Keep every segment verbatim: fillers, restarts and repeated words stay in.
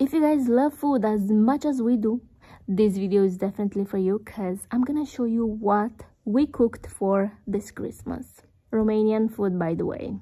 If you guys love food as much as we do, this video is definitely for you, because I'm gonna show you what we cooked for this Christmas. Romanian food, by the way.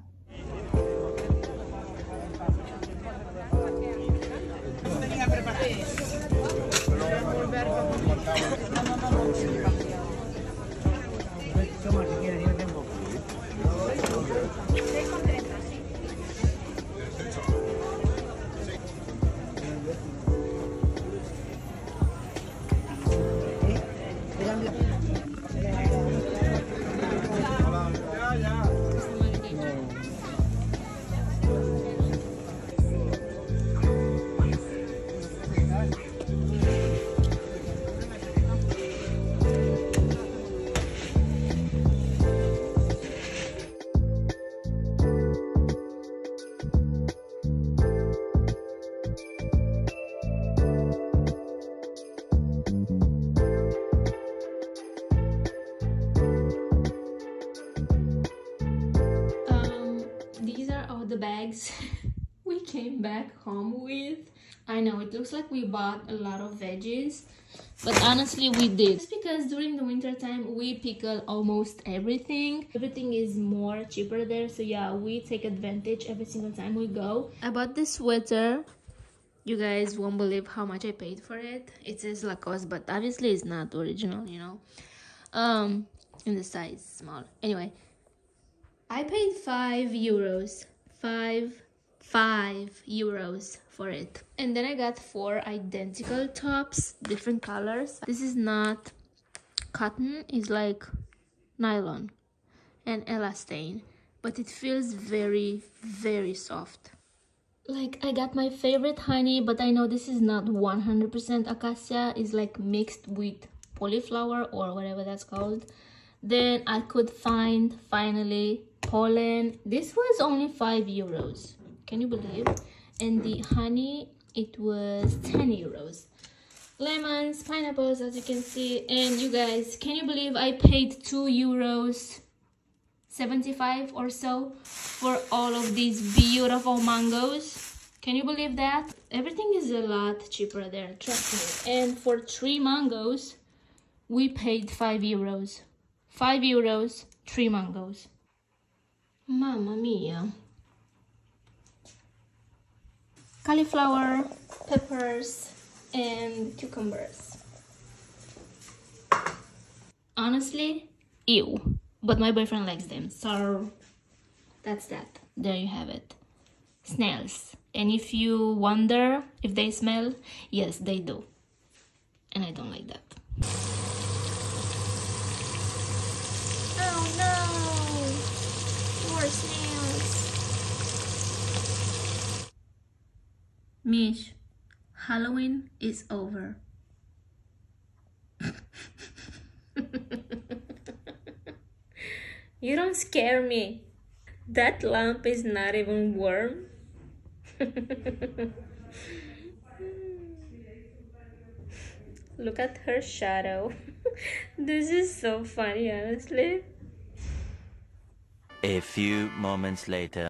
Bags we came back home with. I know it looks like we bought a lot of veggies, but honestly we did, just because during the winter time we pickle almost everything. Everything is more cheaper there, so yeah, we take advantage every single time we go. I bought this sweater. You guys won't believe how much I paid for it. It says Lacoste, but obviously it's not original, you know. Um and the size small. Anyway, I paid five euros. Five, five euros for it. And then I got four identical tops, different colors. This is not cotton, it's like nylon and elastane, but it feels very, very soft. Like, I got my favorite honey, but I know this is not one hundred percent acacia. It's like mixed with cauliflower or whatever that's called. Then I could find, finally, pollen. This was only five euros, can you believe? And the honey, it was ten euros. Lemons, pineapples, as you can see. And you guys, can you believe I paid two euros seventy-five or so for all of these beautiful mangoes? Can you believe that? Everything is a lot cheaper there, trust me. And for three mangoes we paid five euros. Five euros, three mangoes. Mamma mia. Cauliflower, peppers, and cucumbers. Honestly, ew. But my boyfriend likes them, so that's that. There you have it. Snails. And if you wonder if they smell, yes, they do. And I don't like that. Oh no! Snails. Mish, Halloween is over. You don't scare me. That lamp is not even warm. Look at her shadow. This is so funny, honestly. A few moments later.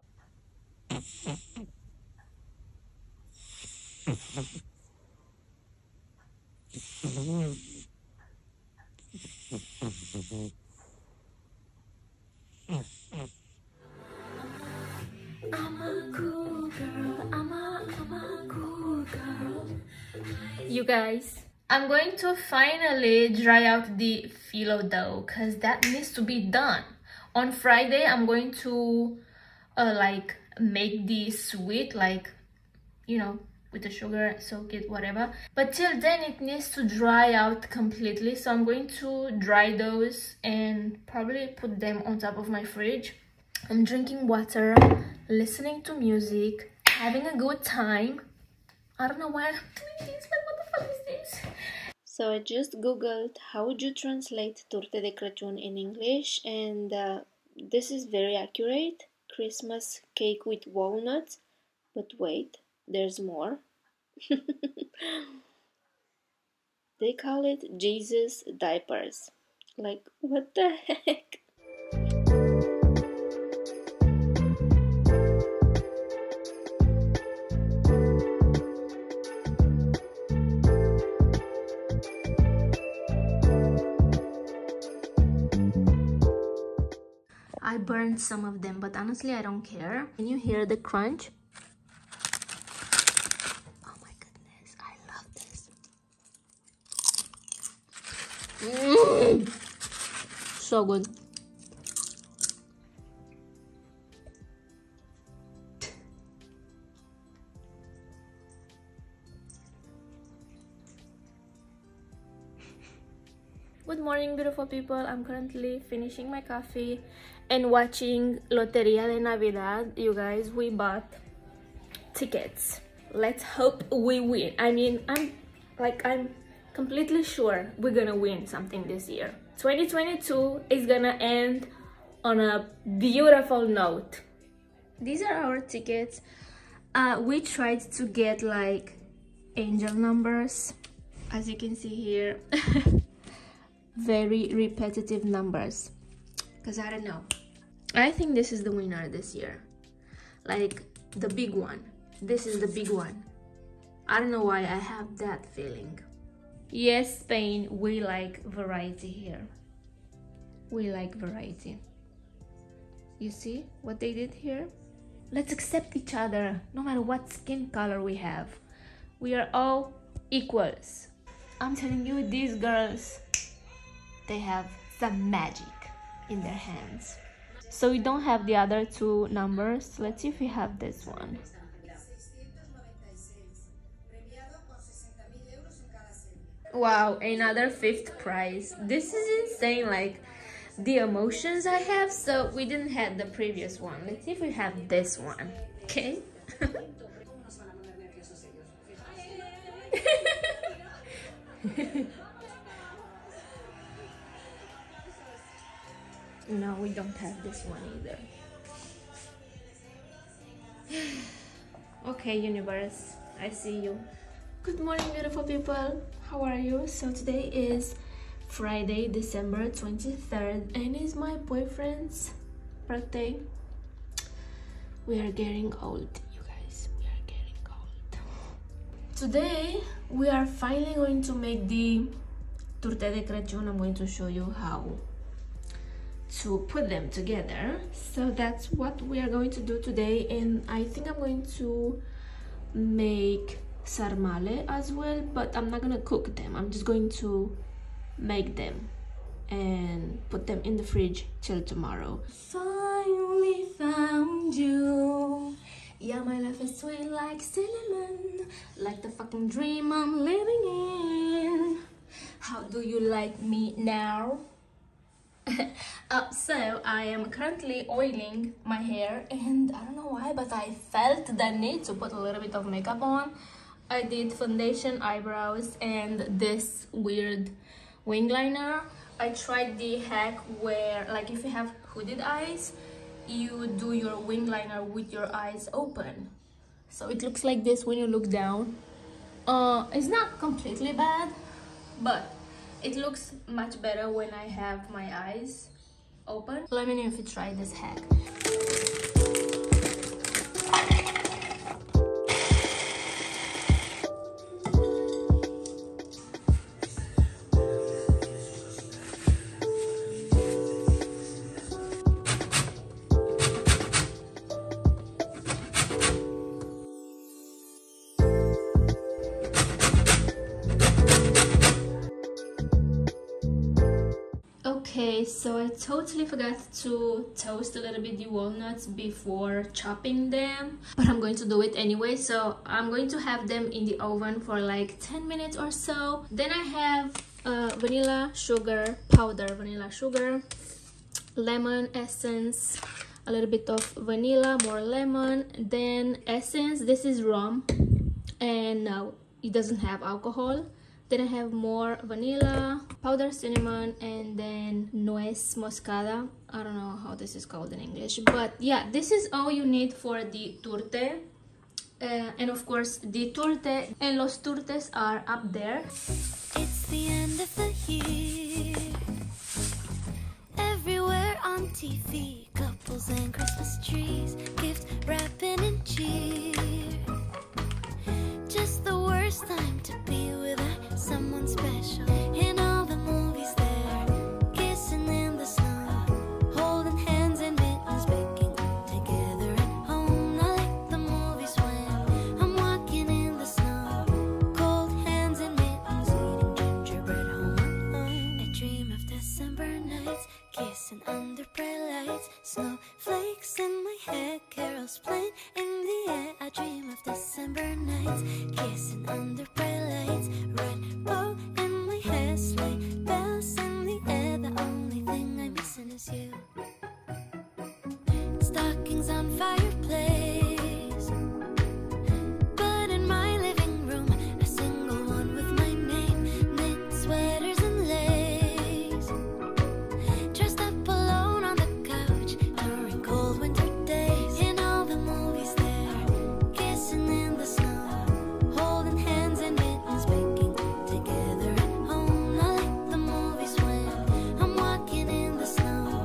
I'm a cool girl. I'm a, I'm a cool girl. You guys, I'm going to finally dry out the filo dough, because that needs to be done. On Friday, I'm going to uh, like make the sweet, like, you know, with the sugar, soak it, whatever. But till then, it needs to dry out completely. So I'm going to dry those and probably put them on top of my fridge. I'm drinking water, listening to music, having a good time. I don't know why I'm doing this, but what the fuck is this? So I just googled how would you translate Turte de Craciun in English, and uh, this is very accurate. Christmas cake with walnuts. But wait, there's more. They call it Jesus diapers. Like, what the heck? burned some of them, but honestly I don't care. Can you hear the crunch? Oh my goodness, I love this. Mm. So good. Good morning, beautiful people. I'm currently finishing my coffee and watching Lotería de Navidad. You guys, we bought tickets. Let's hope we win. I mean, I'm like, I'm completely sure we're gonna win something this year. twenty twenty-two is gonna end on a beautiful note. These are our tickets. Uh, we tried to get like angel numbers, as you can see here. Very repetitive numbers, because I don't know, I think this is the winner this year, like the big one. This is the big one. I don't know why I have that feeling. Yes, Spain, we like variety here. We like variety. You see what they did here? Let's accept each other no matter what skin color we have. We are all equals. I'm telling you, these girls, they have some magic in their hands. So we don't have the other two numbers. Let's see if we have this one. Wow, another fifth prize. This is insane, like the emotions I have. So we didn't have the previous one. Let's see if we have this one. Okay. No, we don't have this one either. Okay, universe, I see you. Good morning, beautiful people. How are you? So today is Friday, December twenty-third, and it's my boyfriend's birthday. We are getting old, you guys. We are getting old. Today, we are finally going to make the Turte de Craciun. I'm going to show you how to put them together. So that's what we are going to do today, and I think I'm going to make sarmale as well, but I'm not gonna cook them. I'm just going to make them and put them in the fridge till tomorrow. Finally found you. Yeah, my life is sweet like cinnamon, like the fucking dream I'm living in. How do you like me now? Uh, so I am currently oiling my hair, and I don't know why, but I felt the need to put a little bit of makeup on. I did foundation, eyebrows, and this weird wing liner. I tried the hack where, like, if you have hooded eyes, you do your wing liner with your eyes open, so it looks like this when you look down. Uh, it's not completely bad, but it looks much better when I have my eyes open. Let me know if you try this hack. Okay, so I totally forgot to toast a little bit the walnuts before chopping them, but I'm going to do it anyway. So I'm going to have them in the oven for like ten minutes or so. Then I have uh, vanilla sugar powder, vanilla sugar, lemon essence, a little bit of vanilla, more lemon, then essence. This is rum, and no, it doesn't have alcohol. Then I have more vanilla, powdered cinnamon, and then nuez moscada. I don't know how this is called in English, but yeah, this is all you need for the turte. Uh, and of course, the turte and los turtes are up there. It's the end of the year. Everywhere on T V, couples and Christmas trees, gift wrapping and cheer. Just the worst time to be with someone special. In all the movies, they're kissing in the snow, holding hands in midnight. dressing under bright lights, red bow in my hair, sleigh bells in the air. The only thing I'm missing is you. Stockings on fireplace, but in my living room, a single one with my name. Knit sweaters and lace, dressed up alone on the couch during cold winter days. In all the movies there, kissing in the snow, holding hands and mittens, baking together at home. I like the movies when I'm walking in the snow,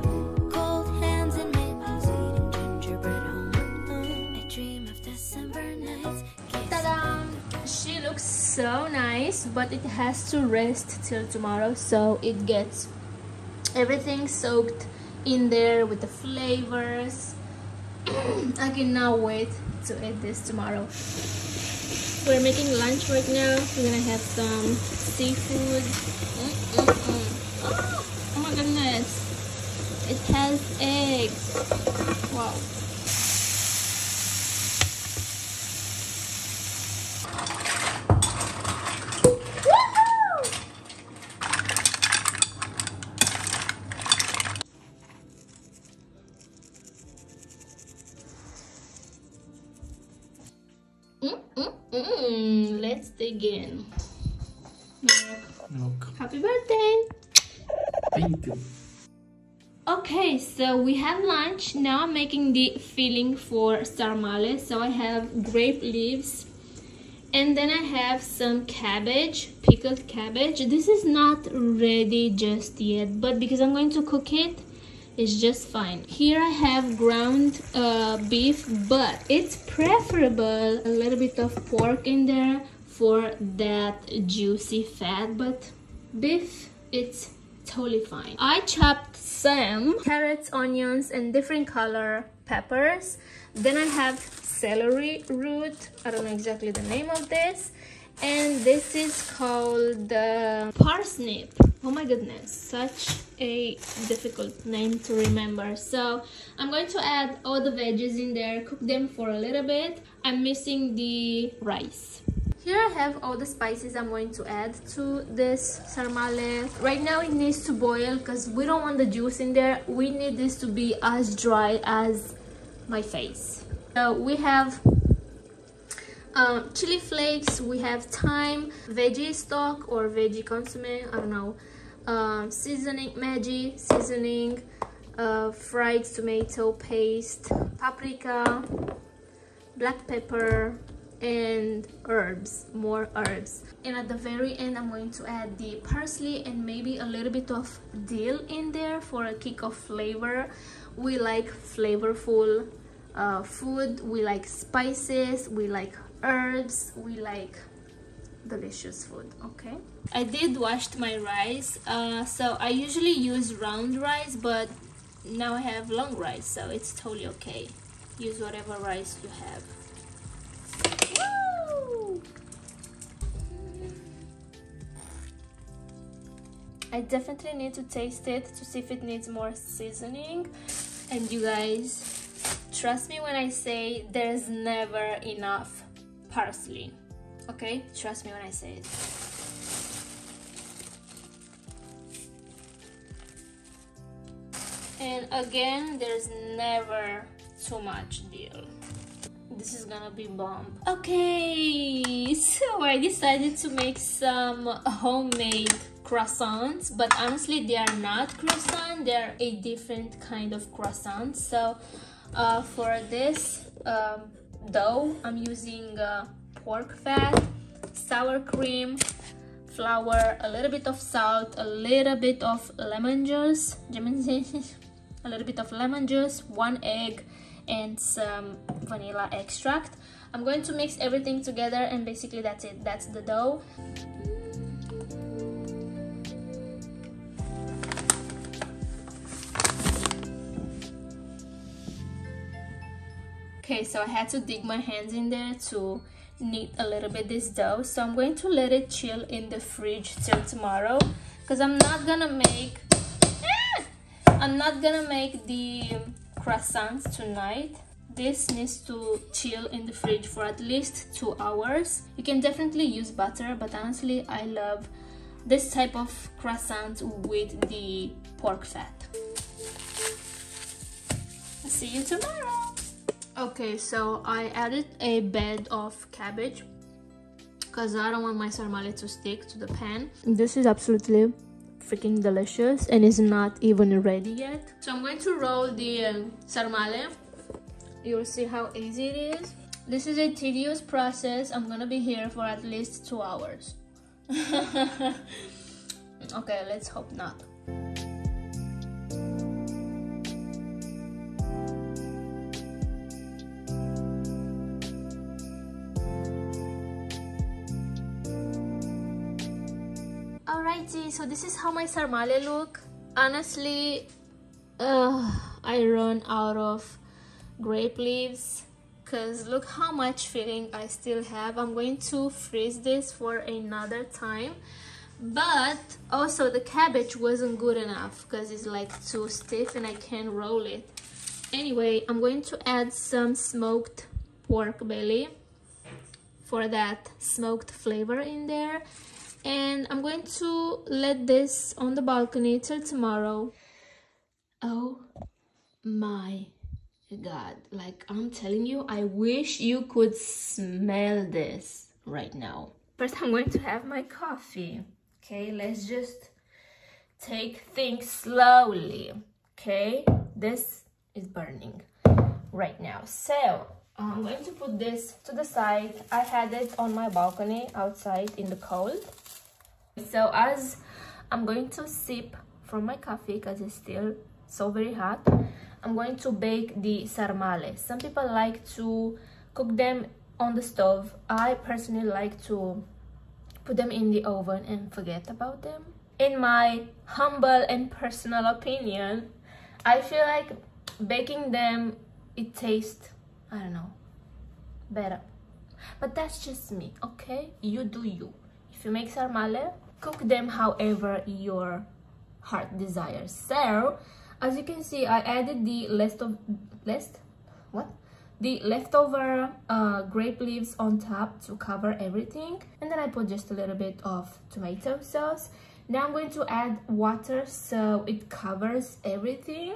cold hands and mittens, eating gingerbread home alone. I dream of December nights. Ta-da! She looks so nice, but it has to rest till tomorrow, so it gets everything soaked in there with the flavors. I cannot wait to eat this tomorrow. We're making lunch right now. We're gonna have some seafood. Mm-mm-mm. Oh, oh my goodness, it has eggs. Wow. Mm-mm-mm. Let's dig in. Milk. Milk. Happy birthday! Thank you. Okay, so we have lunch. Now I'm making the filling for sarmale. So I have grape leaves, and then I have some cabbage, pickled cabbage. This is not ready just yet, but because I'm going to cook it, it's just fine. Here I have ground uh, beef, but it's preferable a little bit of pork in there for that juicy fat, but beef, it's totally fine. I chopped some carrots, onions, and different color peppers. Then I have celery root. I don't know exactly the name of this. And this is called uh, parsnip. Oh my goodness, such a difficult name to remember. So I'm going to add all the veggies in there, cook them for a little bit. I'm missing the rice. Here I have all the spices I'm going to add to this sarmale. Right now it needs to boil because we don't want the juice in there. We need this to be as dry as my face. So we have Um, chili flakes, we have thyme, veggie stock or veggie consomme, I don't know, uh, seasoning, Maggi seasoning, uh, fried tomato paste, paprika, black pepper, and herbs, more herbs. And at the very end I'm going to add the parsley and maybe a little bit of dill in there for a kick of flavor. We like flavorful uh, food, we like spices, we like herbs, we like delicious food. Okay, I did wash my rice, uh, so I usually use round rice, but now I have long rice, so it's totally okay. Use whatever rice you have. Woo! I definitely need to taste it to see if it needs more seasoning. And you guys, trust me when I say there's never enough parsley. Okay, trust me when I say it. And again, there's never too much dill. This is gonna be bomb. Okay, so I decided to make some homemade croissants, but honestly they are not croissant, they are a different kind of croissant. So uh, for this um, dough I'm using uh, pork fat, sour cream, flour, a little bit of salt, a little bit of lemon juice, a little bit of lemon juice, one egg, and some vanilla extract. I'm going to mix everything together, and basically that's it, that's the dough. Okay, so I had to dig my hands in there to knead a little bit this dough. So I'm going to let it chill in the fridge till tomorrow, because I'm not gonna make ah! I'm not gonna make the croissants tonight. This needs to chill in the fridge for at least two hours. You can definitely use butter, but honestly, I love this type of croissant with the pork fat. See you tomorrow! Okay, so I added a bed of cabbage because I don't want my sarmale to stick to the pan. This is absolutely freaking delicious and is not even ready yet. So I'm going to roll the uh, sarmale. You'll see how easy it is. This is a tedious process. I'm gonna be here for at least two hours. Okay, let's hope not. Alrighty, so this is how my sarmale look. Honestly, uh, I run out of grape leaves because look how much filling I still have. I'm going to freeze this for another time, but also the cabbage wasn't good enough because it's like too stiff and I can't roll it. Anyway, I'm going to add some smoked pork belly for that smoked flavor in there, and I'm going to let this on the balcony till tomorrow. Oh my God, like I'm telling you, I wish you could smell this right now. First, I'm going to have my coffee. Okay, let's just take things slowly. Okay, this is burning right now. So, I'm going to put this to the side. I had it on my balcony outside in the cold. So, as I'm going to sip from my coffee because it's still so very hot, I'm going to bake the sarmale. Some people like to cook them on the stove. I personally like to put them in the oven and forget about them. In my humble and personal opinion, I feel like baking them, it tastes, I don't know, better. But that's just me, okay? You do you. If you make sarmale, cook them however your heart desires. So, as you can see, I added the leftover, left, what? The leftover uh, grape leaves on top to cover everything. And then I put just a little bit of tomato sauce. Now I'm going to add water so it covers everything.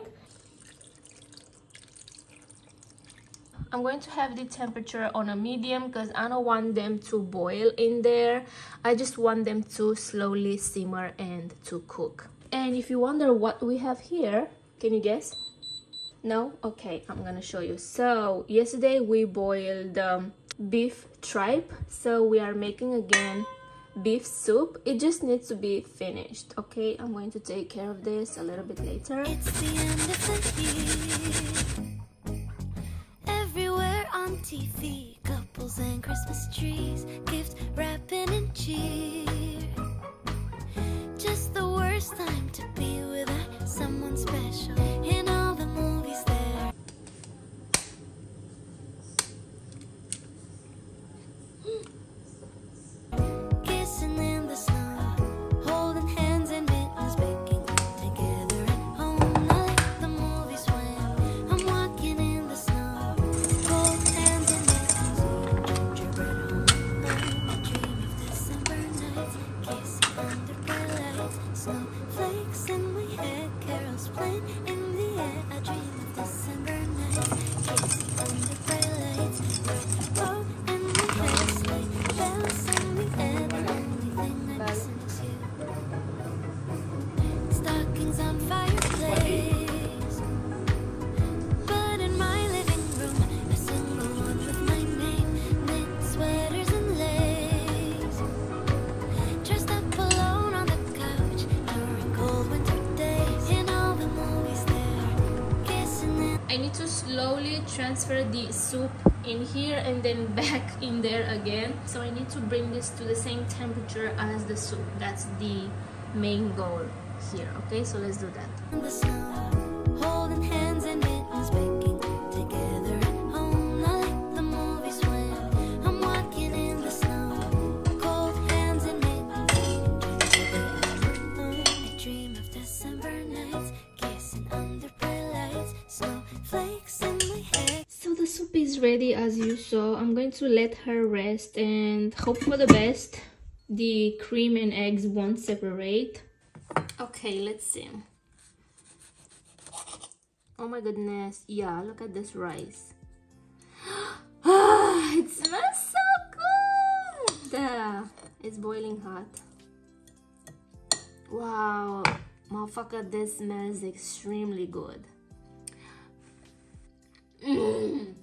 I'm going to have the temperature on a medium because I don't want them to boil in there. I just want them to slowly simmer and to cook. And if you wonder what we have here, can you guess? No? Okay, I'm gonna show you. So, yesterday we boiled um, beef tripe. So, we are making again beef soup. It just needs to be finished, okay? I'm going to take care of this a little bit later. It's the end of the year. Everywhere on T V, couples and Christmas trees, gift wrapping and cheer. Just the worst time to be without someone special in all the movies there. Kissing in the snow, holding hands and mittens, baking together at home. I like the movies when I'm walking in the snow. Cold hands and mittens, gingerbread home. I dream of December nights, kissing under snowflakes in my head, carols playing in the air. I dream of December nights, kissing under bright lights. Oh, and we dance like bells in the air. The only thing I'm missing is you. Stockings on fireplace, but in my living room, a single one with my name, knit sweaters and lace, dressed up alone. I need to slowly transfer the soup in here and then back in there again. So I need to bring this to the same temperature as the soup. That's the main goal here. Okay, so let's do that. ready as you saw. I'm going to let her rest and hope for the best. The cream and eggs won't separate. Okay, let's see. Oh my goodness, yeah, look at this rice. Ah, it smells so good! Uh, it's boiling hot. Wow, motherfucker, this smells extremely good. Mm.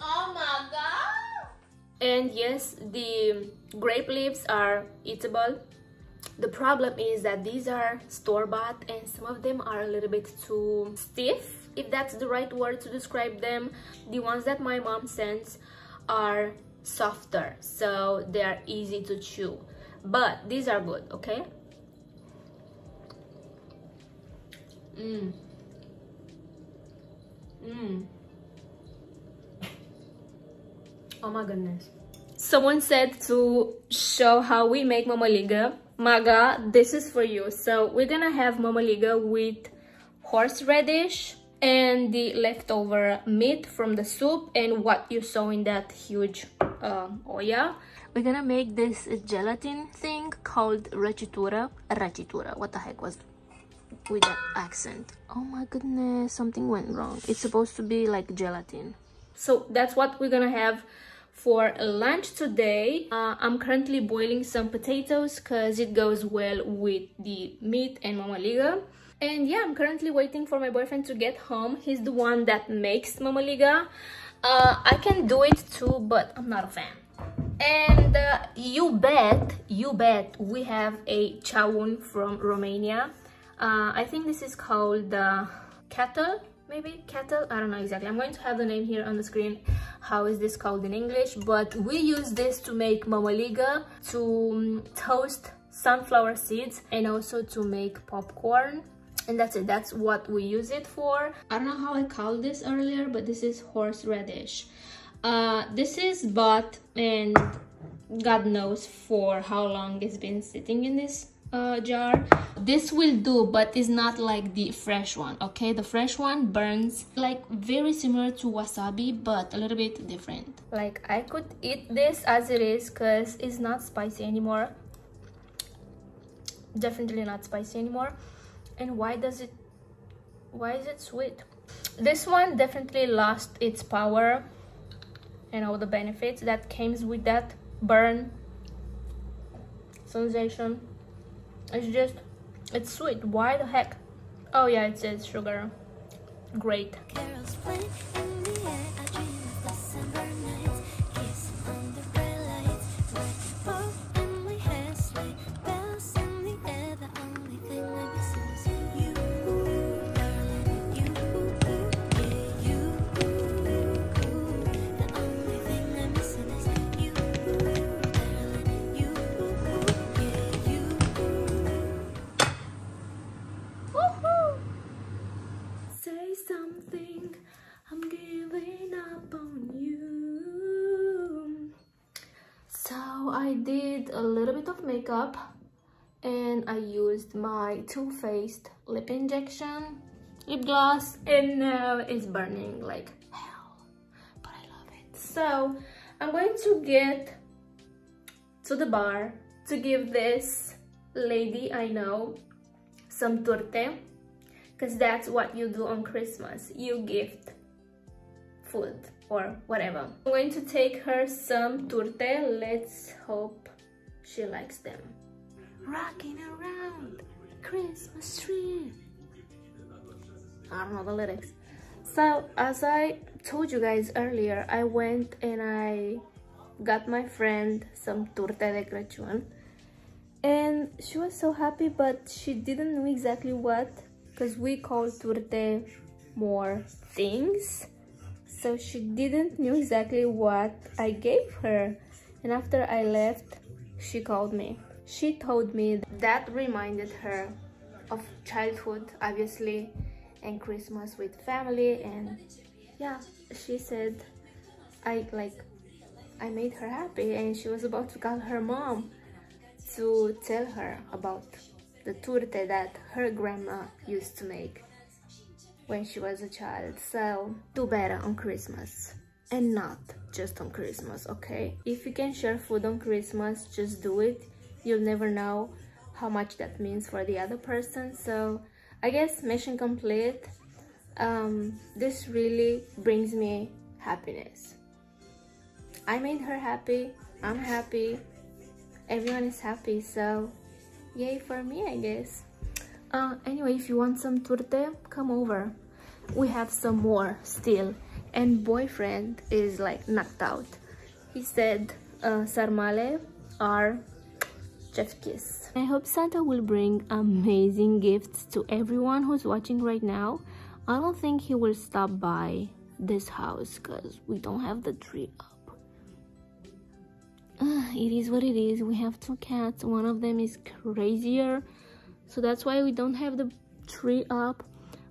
Oh my god! And yes, the grape leaves are eatable. The problem is that these are store-bought and some of them are a little bit too stiff, if that's the right word to describe them. The ones that my mom sends are softer, so they are easy to chew. But these are good, okay? Mmm. Mmm. Oh my goodness. Someone said to show how we make mamaliga. Maga, this is for you. So we're gonna have mamaliga with horseradish and the leftover meat from the soup and what you saw in that huge uh, olla. We're gonna make this gelatin thing called răcitură. Răcitură, what the heck was with that accent? Oh my goodness, something went wrong. It's supposed to be like gelatin. So that's what we're gonna have for lunch today. uh, I'm currently boiling some potatoes because it goes well with the meat and mamaliga. And yeah, I'm currently waiting for my boyfriend to get home. He's the one that makes mamaliga. uh, I can do it too, but I'm not a fan. And uh, you bet, you bet we have a chawun from Romania. uh, I think this is called uh, cattle. Maybe kettle, I don't know exactly. I'm going to have the name here on the screen. How is this called in English? But we use this to make mamaliga, to toast sunflower seeds, and also to make popcorn. And that's it, that's what we use it for. I don't know how I called this earlier, but this is horseradish. Uh, this is bought and God knows for how long it's been sitting in this Uh, jar. This will do, but it's not like the fresh one, okay? The fresh one burns, like very similar to wasabi, but a little bit different. Like, I could eat this as it is because it's not spicy anymore. Definitely not spicy anymore. And why does it why is it sweet? This one definitely lost its power and all the benefits that came with that burn sensation. It's just, it's sweet. Why the heck? Oh yeah, it says sugar. Great. Makeup, and I used my Too Faced lip injection lip gloss, and now uh, it's burning like hell, but I love it. So I'm going to get to the bar to give this lady I know some turte, because that's what you do on Christmas, you gift food or whatever. I'm going to take her some turte. Let's hope she likes them. Rocking around Christmas tree. I don't know the lyrics. So as I told you guys earlier, I went and I got my friend some Turte de Craciun, and she was so happy, but she didn't know exactly what, because we call turte more things. So she didn't know exactly what I gave her. And after I left, she called me. She told me that reminded her of childhood, obviously, and Christmas with family, and yeah, she said I like I made her happy, and she was about to call her mom to tell her about the turte that her grandma used to make. when she was a child, so do better on Christmas. And not just on Christmas, okay? If you can share food on Christmas, just do it. You'll never know how much that means for the other person. So I guess mission complete. Um, this really brings me happiness. I made her happy, I'm happy, everyone is happy, so yay for me, I guess. Uh, anyway, if you want some turte, come over. We have some more still. And boyfriend is like knocked out. He said uh, sarmale are chef's kiss. I hope Santa will bring amazing gifts to everyone who's watching right now. I don't think he will stop by this house because we don't have the tree up. Uh, it is what it is. We have two cats. One of them is crazier. So that's why we don't have the tree up.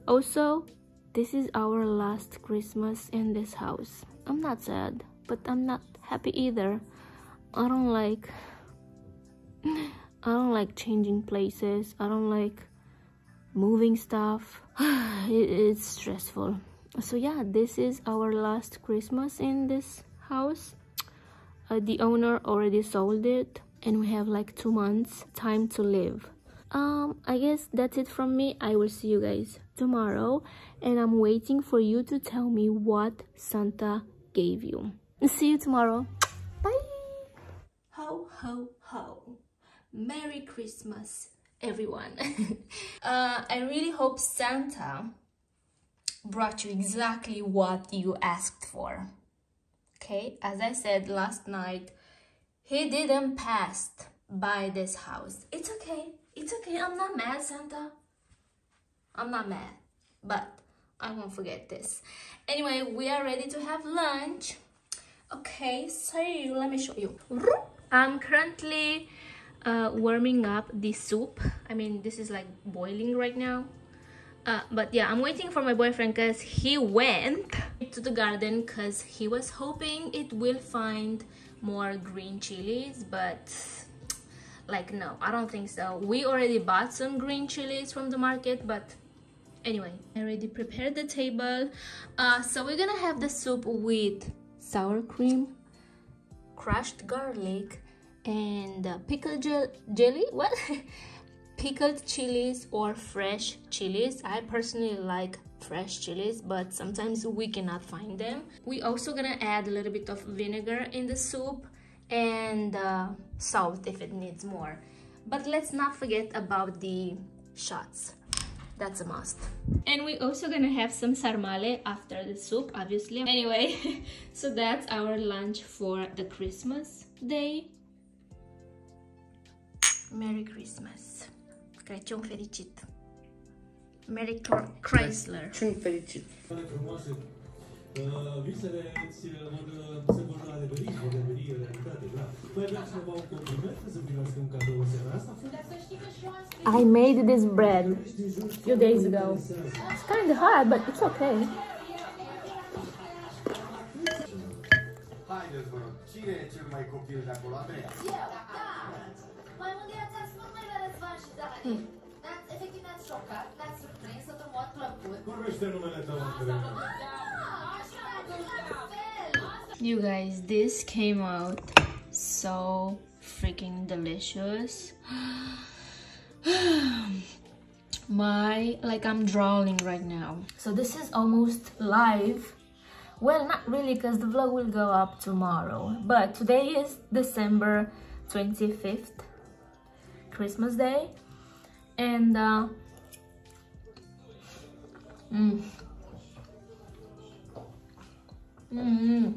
Also, this is our last Christmas in this house. I'm not sad, but I'm not happy either. I don't like... I don't like changing places. I don't like moving stuff. it, it's stressful. So yeah, this is our last Christmas in this house. Uh, the owner already sold it. And we have like two months time to live. Um, I guess that's it from me. I will see you guys tomorrow, and I'm waiting for you to tell me what Santa gave you. See you tomorrow. Bye! Ho, ho, ho. Merry Christmas, everyone. uh, I really hope Santa brought you exactly what you asked for. Okay, as I said last night, he didn't pass by this house. It's okay. It's okay, I'm not mad, Santa. I'm not mad, but I won't forget this. Anyway, we are ready to have lunch. Okay, so let me show you. I'm currently uh, warming up the soup. I mean, this is like boiling right now. Uh, but yeah, I'm waiting for my boyfriend because he went to the garden because he was hoping it will find more green chilies, but... like, no, I don't think so. We already bought some green chilies from the market, but anyway, I already prepared the table. Uh, so we're gonna have the soup with sour cream, crushed garlic, and uh, pickled gel jelly, what? pickled chilies or fresh chilies. I personally like fresh chilies, but sometimes we cannot find them. We also gonna add a little bit of vinegar in the soup and uh, salt if it needs more, but let's not forget about the shots. That's a must. And we're also gonna have some sarmale after the soup, obviously. Anyway, so that's our lunch for the Christmas day. Merry Christmas. Crăciun fericit. Merry Chrysler. Crăciun fericit. Visele îți se vor adeveri, vor adeveri realitate, da? Păi vreau să vă dau complimente, să primească un cadou în seara asta. Dar să știi că și eu am scris... I made this bread a few days ago. It's kind of hard, but it's okay. Haideți, vă rog, cine e cel mai copil de acolo? Andreea? Eu, da! Mai mult de ea ți-a spus mai la Răzvan și Dani. Efectiv ne-ați șocat, ne-ați surprins, tot în mod plăcut. Vorbește numele tău, Andreea. You guys, this came out so freaking delicious. My, like, I'm drooling right now. So this is almost live. Well, not really, because the vlog will go up tomorrow. But today is December twenty-fifth, Christmas Day. And, uh... Mm, mm-hmm.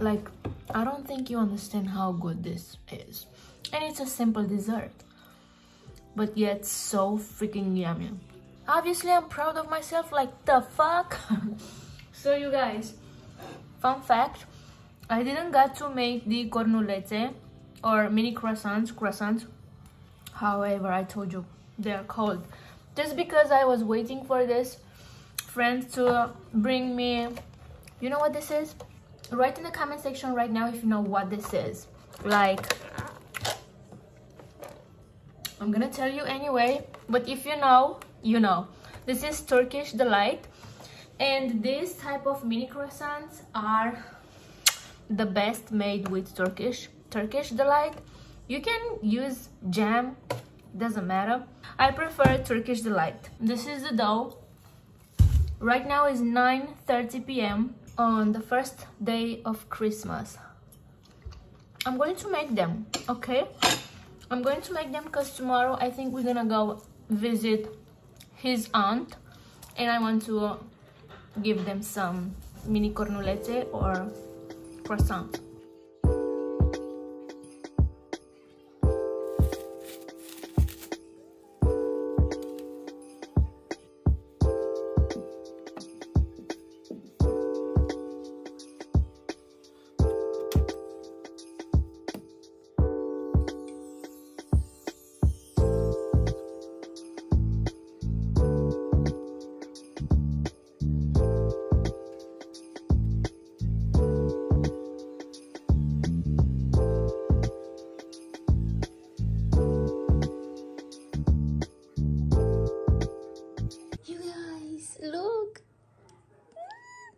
Like, I don't think you understand how good this is. And it's a simple dessert, but yet so freaking yummy. Obviously, I'm proud of myself, like, the fuck? So, you guys, fun fact, I didn't get to make the cornulete or mini croissants, croissants, however I told you they are called. Just because I was waiting for this friend to bring me... You know what this is? Write in the comment section right now if you know what this is. Like, I'm gonna tell you anyway, but if you know, you know. This is Turkish Delight, and these type of mini croissants are the best made with Turkish Turkish Delight. You can use jam, doesn't matter. I prefer Turkish Delight. This is the dough. Right now is nine thirty p m on the first day of Christmas. I'm going to make them, okay? I'm going to make them because tomorrow I think we're gonna go visit his aunt, and I want to give them some mini cornulete or croissant.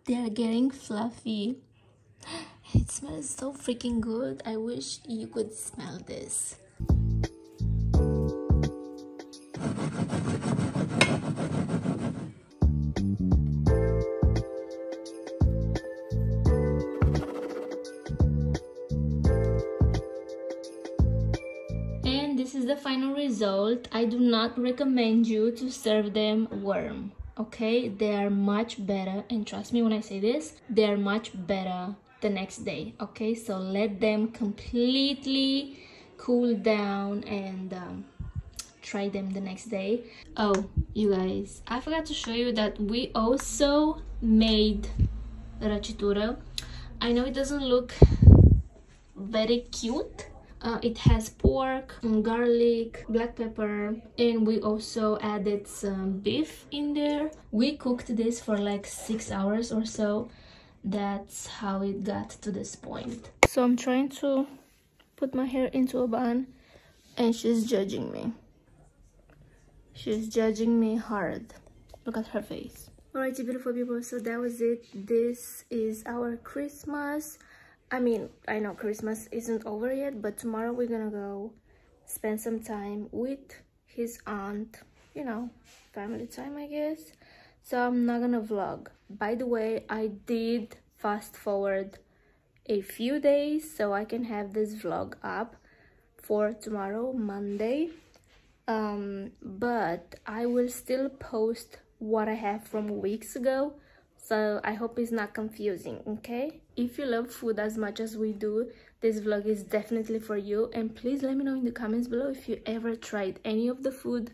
They're getting fluffy. It smells so freaking good. I wish you could smell this. And this is the final result. I do not recommend you to serve them warm. Okay, they are much better, and trust me when I say this, they are much better the next day. Okay, so let them completely cool down and um, try them the next day. Oh, you guys, I forgot to show you that we also made răcitură. I know it doesn't look very cute. Uh, it has pork, garlic, black pepper, and we also added some beef in there. We cooked this for like six hours or so. That's how it got to this point. So I'm trying to put my hair into a bun, and she's judging me. She's judging me hard. Look at her face. Alrighty, beautiful people, so that was it. This is our Christmas. I mean, I know Christmas isn't over yet, but tomorrow we're gonna go spend some time with his aunt, you know, family time, I guess. So I'm not gonna vlog. By the way, I did fast forward a few days so I can have this vlog up for tomorrow, Monday. Um, but I will still post what I have from weeks ago. So I hope it's not confusing, okay? If you love food as much as we do, this vlog is definitely for you. And please let me know in the comments below if you ever tried any of the food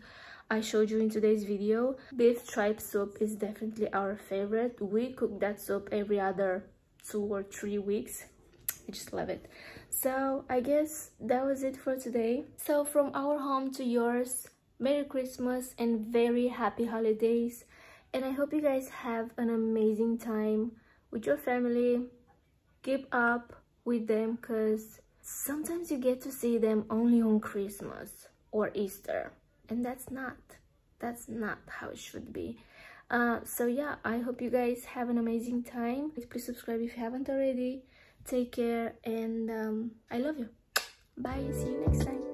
I showed you in today's video. Beef tripe soup is definitely our favorite. We cook that soup every other two or three weeks. I just love it. So I guess that was it for today. So from our home to yours, Merry Christmas and very happy holidays. And I hope you guys have an amazing time with your family. Keep up with them, because sometimes you get to see them only on Christmas or Easter. And that's not, that's not how it should be. Uh, so yeah, I hope you guys have an amazing time. Please subscribe if you haven't already. Take care, and um, I love you. Bye, see you next time.